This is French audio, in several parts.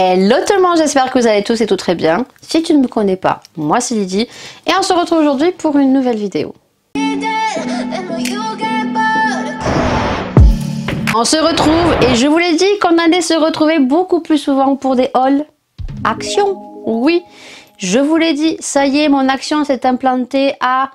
Hello tout le monde, j'espère que vous allez tous et toutes très bien. Si tu ne me connais pas, moi c'est Lydie et on se retrouve aujourd'hui pour une nouvelle vidéo. On se retrouve et je vous l'ai dit qu'on allait se retrouver beaucoup plus souvent pour des hauls action. Oui, je vous l'ai dit, ça y est, mon action s'est implantée à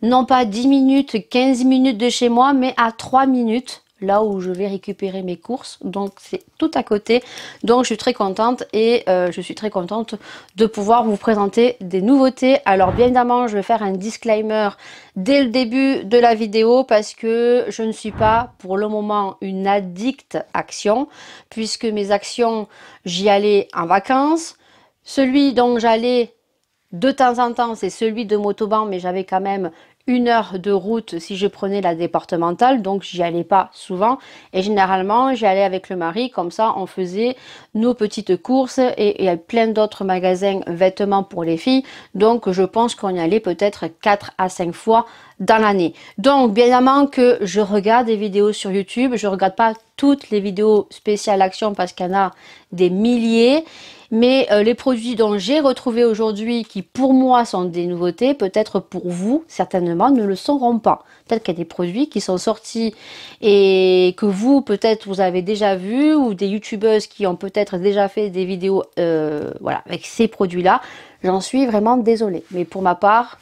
non pas 10 minutes, 15 minutes de chez moi, mais à 3 minutes. Là où je vais récupérer mes courses, donc c'est tout à côté, donc je suis très contente et de pouvoir vous présenter des nouveautés. Alors bien évidemment je vais faire un disclaimer dès le début de la vidéo parce que je ne suis pas pour le moment une addict action, puisque mes actions j'y allais en vacances, celui dont j'allais de temps en temps c'est celui de Motoban, mais j'avais quand même une heure de route si je prenais la départementale, donc j'y allais pas souvent et généralement j'y allais avec le mari, comme ça on faisait nos petites courses et plein d'autres magasins vêtements pour les filles, donc je pense qu'on y allait peut-être 4 à 5 fois dans l'année. Donc bien évidemment que je regarde des vidéos sur YouTube, je regarde pas toutes les vidéos spéciales action parce qu'il y en a des milliers, mais les produits dont j'ai retrouvé aujourd'hui qui pour moi sont des nouveautés, peut-être pour vous certainement ne le seront pas. Peut-être qu'il y a des produits qui sont sortis et que vous peut-être vous avez déjà vu, ou des youtubeuses qui ont peut-être déjà fait des vidéos voilà, avec ces produits là. J'en suis vraiment désolée, mais pour ma part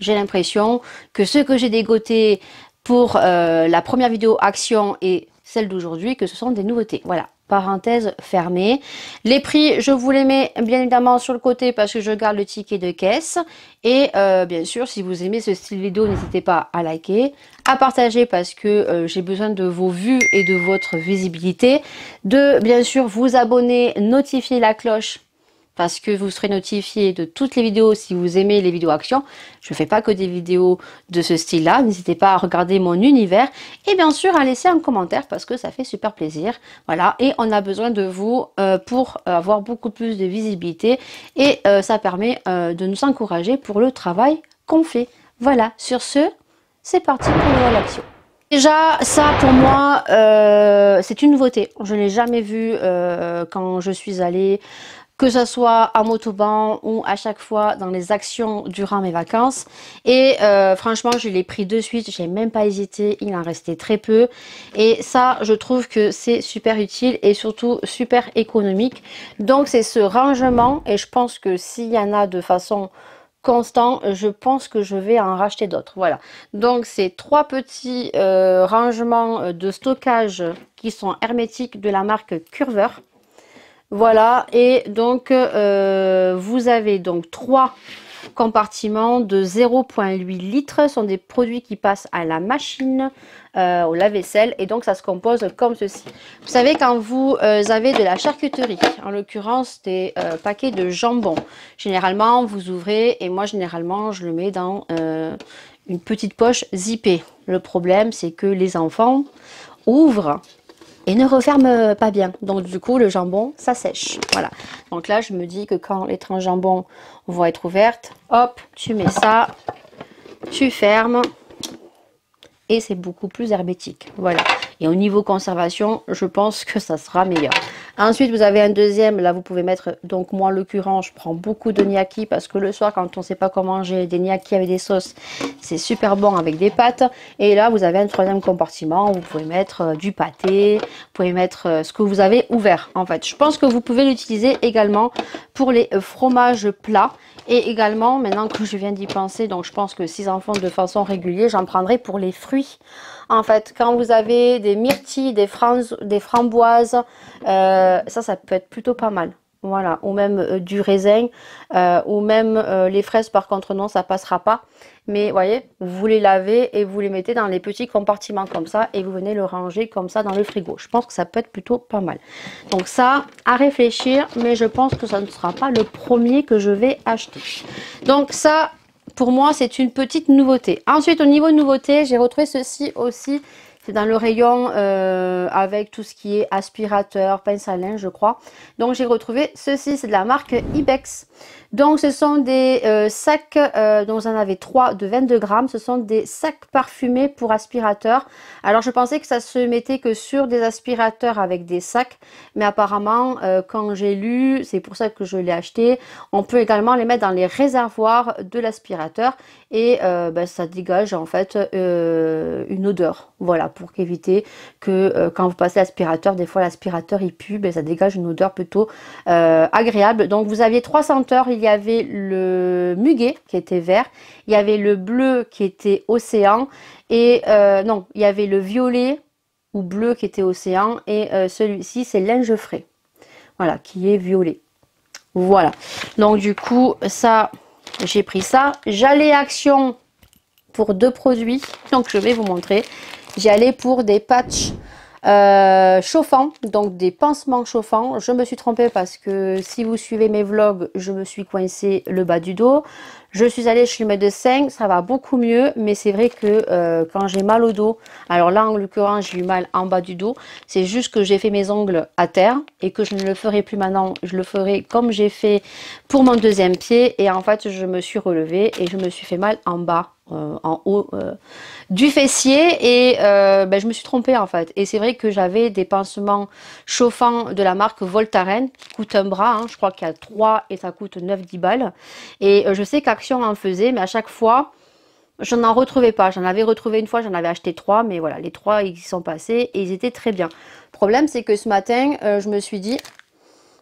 j'ai l'impression que ce que j'ai dégoté pour la première vidéo action et celle d'aujourd'hui, que ce sont des nouveautés. Voilà, parenthèse fermée. Les prix, je vous les mets bien évidemment sur le côté parce que je garde le ticket de caisse. Et bien sûr, si vous aimez ce style vidéo, n'hésitez pas à liker, à partager parce que j'ai besoin de vos vues et de votre visibilité. De bien sûr vous abonner, notifier la cloche parce que vous serez notifié de toutes les vidéos si vous aimez les vidéos action. Je ne fais pas que des vidéos de ce style-là. N'hésitez pas à regarder mon univers et bien sûr à laisser un commentaire parce que ça fait super plaisir. Voilà, et on a besoin de vous pour avoir beaucoup plus de visibilité et ça permet de nous encourager pour le travail qu'on fait. Voilà, sur ce, c'est parti pour le l'action. Déjà, ça pour moi, c'est une nouveauté. Je ne l'ai jamais vu quand je suis allée... que ce soit à Motoban ou à chaque fois dans les actions durant mes vacances. Et franchement, je l'ai pris de suite, j'ai même pas hésité, il en restait très peu. Et ça, je trouve que c'est super utile et surtout super économique. Donc c'est ce rangement et je pense que s'il y en a de façon constant, je pense que je vais en racheter d'autres. Voilà, donc c'est 3 petits rangements de stockage qui sont hermétiques de la marque Curver. Voilà, et donc vous avez donc 3 compartiments de 0,8 litres. Ce sont des produits qui passent à la machine, au lave-vaisselle, et donc ça se compose comme ceci. Vous savez, quand vous avez de la charcuterie, en l'occurrence des paquets de jambon, généralement vous ouvrez, et moi généralement je le mets dans une petite poche zippée. Le problème c'est que les enfants ouvrent et ne referme pas bien, donc du coup le jambon ça sèche. Voilà, donc là je me dis que quand les tranches jambon vont être ouvertes, hop, tu mets ça, tu fermes et c'est beaucoup plus hermétique. Voilà, et au niveau conservation je pense que ça sera meilleur. Ensuite vous avez un deuxième, là vous pouvez mettre, donc moi en l'occurrence je prends beaucoup de gnocchi parce que le soir quand on ne sait pas comment manger des gnocchi avec des sauces, c'est super bon avec des pâtes. Et là vous avez un troisième compartiment où vous pouvez mettre du pâté, vous pouvez mettre ce que vous avez ouvert en fait. Je pense que vous pouvez l'utiliser également pour les fromages plats et également, maintenant que je viens d'y penser, donc je pense que si j'en fais de façon régulière, j'en prendrai pour les fruits. En fait, quand vous avez des myrtilles, des framboises, ça peut être plutôt pas mal. Voilà, ou même du raisin, ou même les fraises, par contre, non, ça passera pas. Mais voyez, vous les lavez et vous les mettez dans les petits compartiments comme ça et vous venez le ranger comme ça dans le frigo. Je pense que ça peut être plutôt pas mal. Donc ça, à réfléchir, mais je pense que ça ne sera pas le premier que je vais acheter. Donc ça... pour moi, c'est une petite nouveauté. Ensuite, au niveau de nouveauté, j'ai retrouvé ceci aussi C'est dans le rayon avec tout ce qui est aspirateur, pince à linge, je crois. Donc j'ai retrouvé ceci, c'est de la marque Ibex. Donc ce sont des sacs, dont j'en avais 3 de 22 grammes. Ce sont des sacs parfumés pour aspirateur. Alors je pensais que ça se mettait que sur des aspirateurs avec des sacs. Mais apparemment, quand j'ai lu, c'est pour ça que je l'ai acheté. On peut également les mettre dans les réservoirs de l'aspirateur. Et ben, ça dégage en fait une odeur. Voilà, pour éviter que quand vous passez l'aspirateur, des fois l'aspirateur il pue, ben, ça dégage une odeur plutôt agréable. Donc vous aviez 3 senteurs, il y avait le muguet qui était vert, il y avait le bleu qui était océan, et non, il y avait le violet ou bleu qui était océan, et celui-ci c'est linge frais, voilà, qui est violet. Voilà, donc du coup ça, j'ai pris ça. J'allais action pour 2 produits, donc je vais vous montrer. J'y allais pour des patchs chauffants, donc des pansements chauffants. Je me suis trompée parce que si vous suivez mes vlogs, je me suis coincée le bas du dos. Je suis allée chez le médecin, ça va beaucoup mieux, mais c'est vrai que quand j'ai mal au dos, alors là en l'occurrence j'ai eu mal en bas du dos, c'est juste que j'ai fait mes ongles à terre et que je ne le ferai plus maintenant, je le ferai comme j'ai fait pour mon 2e pied, et en fait je me suis relevée et je me suis fait mal en bas. En haut du fessier, et ben, je me suis trompée en fait, et c'est vrai que j'avais des pansements chauffants de la marque Voltaren qui coûte un bras, hein, je crois qu'il y a 3 et ça coûte 9-10 balles, et je sais qu'Action en faisait, mais à chaque fois je n'en retrouvais pas. J'en avais retrouvé une fois, j'en avais acheté 3, mais voilà, les 3 ils sont passés et ils étaient très bien. Le problème c'est que ce matin je me suis dit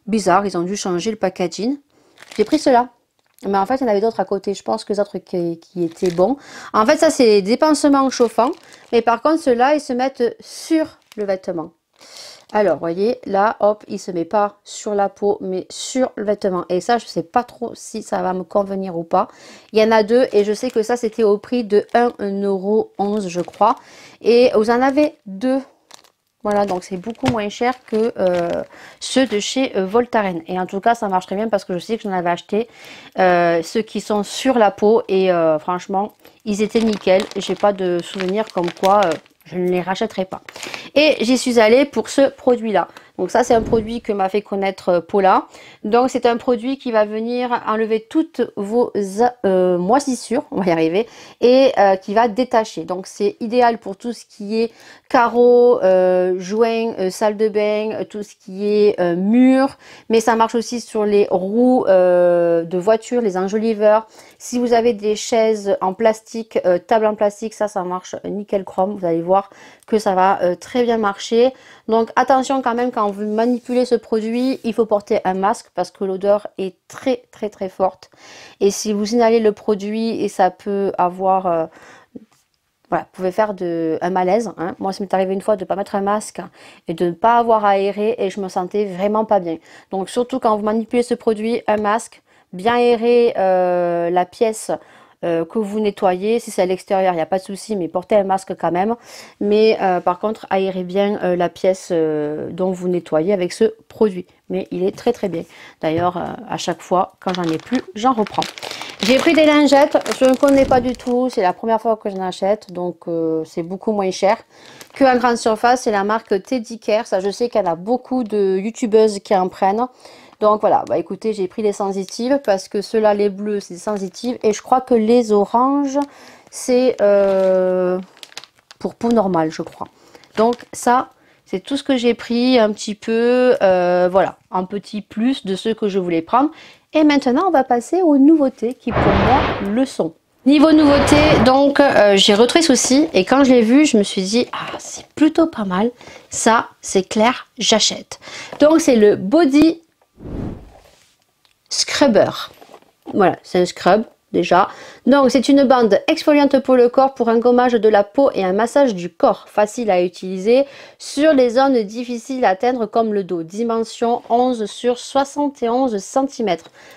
bizarre, ils ont dû changer le packaging, j'ai pris cela. Mais en fait, il y en avait d'autres à côté. Je pense que les autres qui étaient bons. En fait, ça, c'est des pansements chauffants. Mais par contre, ceux-là, ils se mettent sur le vêtement. Alors, vous voyez, là, hop, il ne se met pas sur la peau, mais sur le vêtement. Et ça, je ne sais pas trop si ça va me convenir ou pas. Il y en a 2 et je sais que ça, c'était au prix de 1,11 €, je crois. Et vous en avez 2. Voilà, donc c'est beaucoup moins cher que ceux de chez Voltaren. Et en tout cas, ça marche très bien parce que je sais que j'en avais acheté ceux qui sont sur la peau. Et franchement, ils étaient nickel. J'ai pas de souvenir comme quoi je ne les rachèterai pas. Et j'y suis allée pour ce produit-là. Donc ça, c'est un produit que m'a fait connaître Paula. Donc c'est un produit qui va venir enlever toutes vos moisissures, on va y arriver, et qui va détacher. Donc c'est idéal pour tout ce qui est carreaux, joints, salle de bain, tout ce qui est mur. Mais ça marche aussi sur les roues de voiture, les enjoliveurs. Si vous avez des chaises en plastique, table en plastique, ça marche nickel chrome. Vous allez voir que ça va très bien marcher. Donc attention quand même, quand vous manipulez ce produit, il faut porter un masque parce que l'odeur est très forte. Et si vous inhalez le produit, et ça peut avoir... voilà, vous pouvez faire un malaise. Hein. Moi, ça m'est arrivé une fois de ne pas mettre un masque et de ne pas avoir aéré, et je me sentais vraiment pas bien. Donc surtout quand vous manipulez ce produit, un masque, bien aérer la pièce que vous nettoyez. Si c'est à l'extérieur, il n'y a pas de souci, mais portez un masque quand même. Mais par contre, aérez bien la pièce dont vous nettoyez avec ce produit. Mais il est très bien. D'ailleurs, à chaque fois, quand j'en ai plus, j'en reprends. J'ai pris des lingettes, je ne connais pas du tout, c'est la première fois que j'en achète, donc c'est beaucoup moins cher qu'en grande surface. C'est la marque Teddy Care, ça je sais qu'il y en a beaucoup de youtubeuses qui en prennent. Donc voilà, bah écoutez, j'ai pris les sensitives parce que ceux-là, les bleus, c'est des sensitives. Et je crois que les oranges, c'est pour peau normale, je crois. Donc ça, c'est tout ce que j'ai pris un petit peu, voilà, un petit plus de ce que je voulais prendre. Et maintenant, on va passer aux nouveautés qui, pour moi, le sont. Niveau nouveauté, donc j'ai retrouvé ceci, et quand je l'ai vu, je me suis dit ah, c'est plutôt pas mal. Ça, c'est clair, j'achète. Donc c'est le Body Scrubber. Voilà, c'est un scrub déjà. Donc c'est une bande exfoliante pour le corps, pour un gommage de la peau et un massage du corps, facile à utiliser sur les zones difficiles à atteindre comme le dos. Dimension 11 sur 71 cm,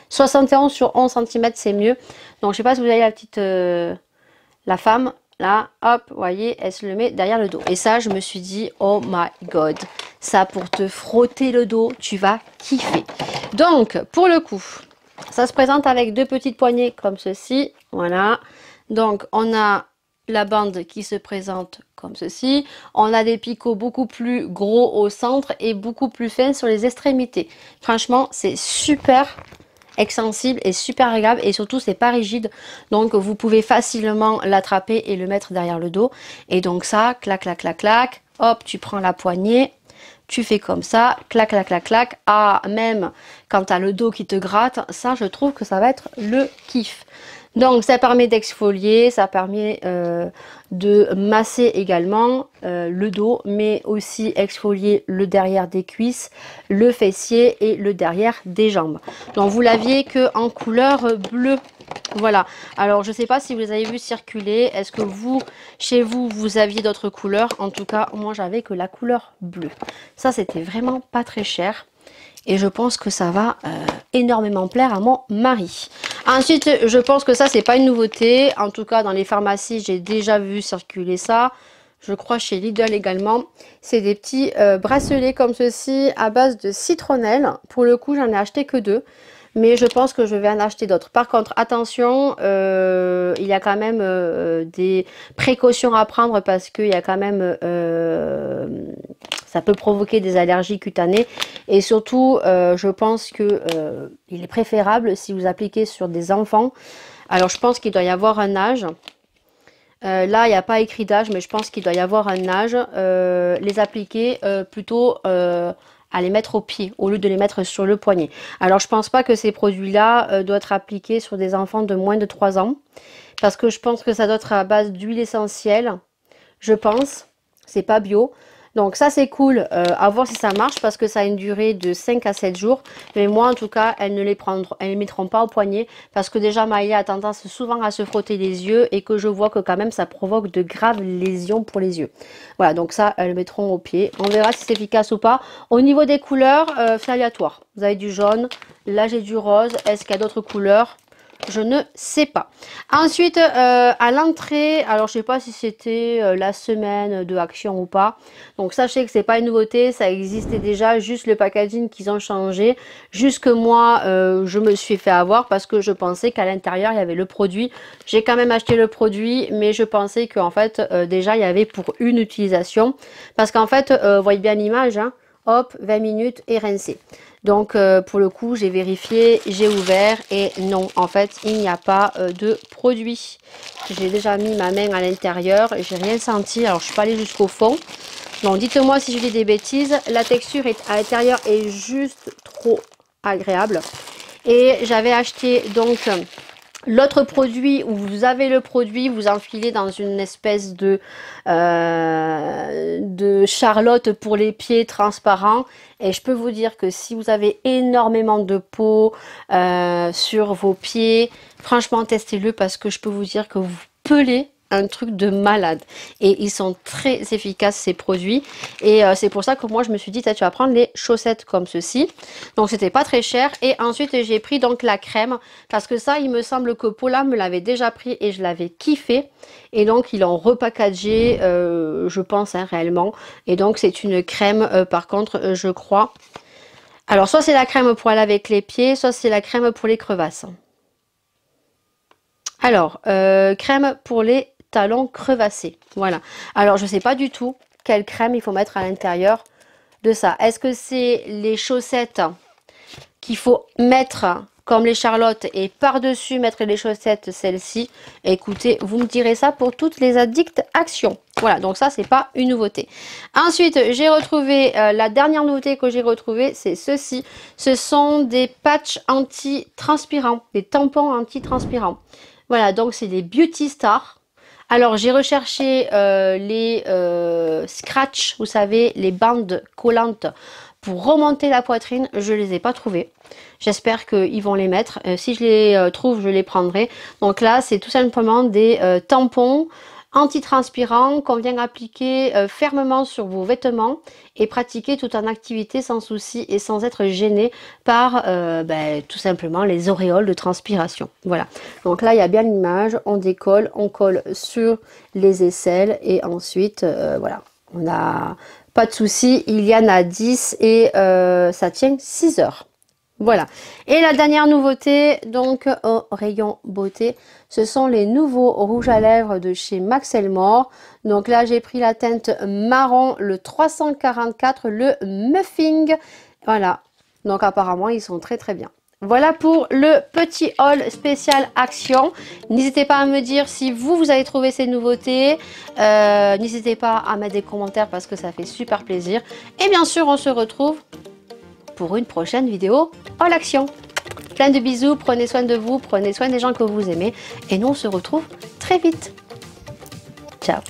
71 sur 11 cm c'est mieux. Donc je sais pas si vous avez la petite la femme là, hop, vous voyez, elle se le met derrière le dos. Et ça, je me suis dit oh my god, ça pour te frotter le dos, tu vas kiffer. Donc pour le coup, ça se présente avec 2 petites poignées comme ceci, voilà. Donc on a la bande qui se présente comme ceci. On a des picots beaucoup plus gros au centre et beaucoup plus fins sur les extrémités. Franchement, c'est super extensible et super agréable, et surtout c'est pas rigide, donc vous pouvez facilement l'attraper et le mettre derrière le dos. Et donc ça, clac clac clac clac, hop, tu prends la poignée, tu fais comme ça, clac clac clac clac. Ah, même quand t'as le dos qui te gratte, ça je trouve que ça va être le kiff. Donc ça permet d'exfolier, ça permet de masser également le dos, mais aussi exfolier le derrière des cuisses, le fessier et le derrière des jambes. Donc vous l'aviez que en couleur bleue. Voilà. Alors je ne sais pas si vous les avez vu circuler. Est-ce que vous, chez vous, vous aviez d'autres couleurs? En tout cas, moi j'avais que la couleur bleue. Ça, c'était vraiment pas très cher. Et je pense que ça va énormément plaire à mon mari. Ensuite, je pense que ça, c'est pas une nouveauté. En tout cas, dans les pharmacies, j'ai déjà vu circuler ça. Je crois chez Lidl également. C'est des petits bracelets comme ceci à base de citronnelle. Pour le coup, j'en ai acheté que deux. Mais je pense que je vais en acheter d'autres. Par contre, attention, il y a quand même des précautions à prendre, parce qu'il y a quand même... ça peut provoquer des allergies cutanées. Et surtout, je pense que il est préférable, si vous appliquez sur des enfants. Alors, je pense qu'il doit y avoir un âge. Là, il n'y a pas écrit d'âge, mais je pense qu'il doit y avoir un âge. Les appliquer plutôt... à les mettre au pied au lieu de les mettre sur le poignet. Alors je pense pas que ces produits là doivent être appliqués sur des enfants de moins de 3 ans, parce que je pense que ça doit être à base d'huile essentielle, je pense, c'est pas bio. Donc ça c'est cool, à voir si ça marche, parce que ça a une durée de 5 à 7 jours. Mais moi en tout cas, elles ne les prendront, elles les mettront pas au poignet, parce que déjà Maïa a tendance souvent à se frotter les yeux, et que je vois que quand même ça provoque de graves lésions pour les yeux. Voilà, donc ça elles le mettront au pied. On verra si c'est efficace ou pas. Au niveau des couleurs, c'est aléatoire. Vous avez du jaune, là j'ai du rose. Est-ce qu'il y a d'autres couleurs? Je ne sais pas. Ensuite, à l'entrée, alors je sais pas si c'était la semaine de Action ou pas. Donc sachez que c'est pas une nouveauté, ça existait déjà, juste le packaging qu'ils ont changé. Jusque moi, je me suis fait avoir, parce que je pensais qu'à l'intérieur il y avait le produit. J'ai quand même acheté le produit, mais je pensais qu'en fait déjà il y avait pour une utilisation. Parce qu'en fait, vous voyez bien l'image, hein, hop, 20 minutes et rincé. Donc pour le coup, j'ai vérifié, j'ai ouvert, et non, en fait, il n'y a pas de produit. J'ai déjà mis ma main à l'intérieur, j'ai rien senti, alors je suis pas allée jusqu'au fond. Donc dites-moi si je dis des bêtises, la texture est, à l'intérieur est juste trop agréable. Et j'avais acheté donc l'autre produit où vous avez le produit, vous enfilez dans une espèce de charlotte pour les pieds transparent. Et je peux vous dire que si vous avez énormément de peau sur vos pieds, franchement testez-le, parce que je peux vous dire que vous pelez un truc de malade. Et ils sont très efficaces ces produits, et c'est pour ça que moi je me suis dit, tu vas prendre les chaussettes comme ceci. Donc c'était pas très cher. Et ensuite j'ai pris donc la crème, parce que ça, il me semble que Paula me l'avait déjà pris et je l'avais kiffé, et donc ils l'ont repackagé, je pense, hein, réellement. Et donc c'est une crème, par contre je crois, alors soit c'est la crème pour aller avec les pieds, soit c'est la crème pour les crevasses. Alors crème pour les talons crevassés, voilà. Alors je sais pas du tout quelle crème il faut mettre à l'intérieur de ça. Est-ce que c'est les chaussettes qu'il faut mettre comme les charlottes, et par-dessus mettre les chaussettes celle-ci? Écoutez, vous me direz ça pour toutes les addictes Action. Voilà, donc ça c'est pas une nouveauté. Ensuite j'ai retrouvé, la dernière nouveauté que j'ai retrouvée, c'est ceci. Ce sont des patchs anti-transpirants, des tampons anti-transpirants. Voilà, donc c'est des Beauty Stars. Alors j'ai recherché les scratch, vous savez, les bandes collantes pour remonter la poitrine, je les ai pas trouvées. J'espère qu'ils vont les mettre. Si je les trouve, je les prendrai. Donc là, c'est tout simplement des tampons antitranspirants qu'on vient appliquer fermement sur vos vêtements et pratiquer tout en activité sans souci et sans être gêné par ben, tout simplement les auréoles de transpiration. Voilà. Donc là, il y a bien l'image. On décolle, on colle sur les aisselles, et ensuite, voilà, on a... Pas de souci, il y en a 10 et ça tient 6 heures. Voilà. Et la dernière nouveauté, donc au rayon beauté, ce sont les nouveaux rouges à lèvres de chez Max Elmore. Donc là, j'ai pris la teinte marron, le 344, le Muffing. Voilà. Donc apparemment, ils sont très très bien. Voilà pour le petit haul spécial Action. N'hésitez pas à me dire si vous, vous avez trouvé ces nouveautés. N'hésitez pas à mettre des commentaires parce que ça fait super plaisir. Et bien sûr, on se retrouve pour une prochaine vidéo haul Action. Plein de bisous, prenez soin de vous, prenez soin des gens que vous aimez. Et nous, on se retrouve très vite. Ciao.